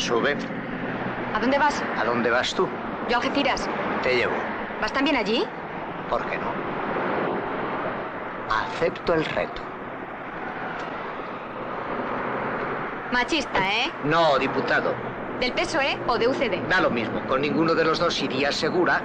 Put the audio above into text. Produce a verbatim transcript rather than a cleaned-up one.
Sube. ¿A dónde vas? ¿A dónde vas tú? Yo a Algeciras. Te llevo. ¿Vas también allí? ¿Por qué no? Acepto el reto. Machista, ¿eh? No, diputado. ¿Del P S O E o de U C D? Da lo mismo. Con ninguno de los dos iría segura.